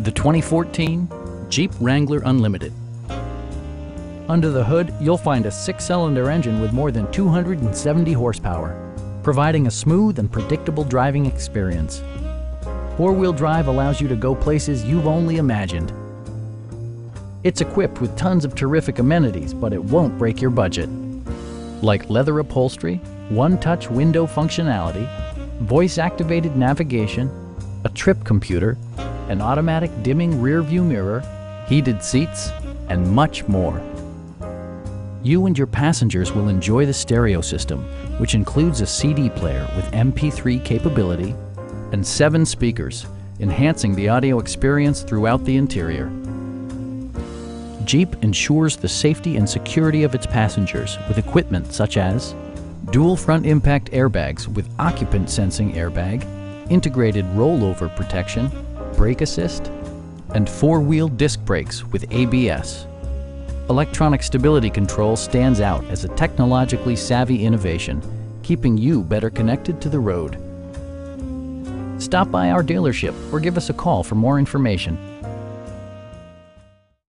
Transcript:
The 2014 Jeep Wrangler Unlimited. Under the hood, you'll find a 6-cylinder engine with more than 270 horsepower, providing a smooth and predictable driving experience. 4-wheel drive allows you to go places you've only imagined. It's equipped with tons of terrific amenities, but it won't break your budget. Like leather upholstery, one-touch window functionality, voice-activated navigation, a trip computer, an automatic dimming rear-view mirror, heated seats, and much more. You and your passengers will enjoy the stereo system, which includes a CD player with MP3 capability and 7 speakers, enhancing the audio experience throughout the interior. Jeep ensures the safety and security of its passengers with equipment such as dual front impact airbags with occupant sensing airbag, integrated rollover protection, brake assist, and 4-wheel disc brakes with ABS. Electronic stability control stands out as a technologically savvy innovation, keeping you better connected to the road. Stop by our dealership or give us a call for more information.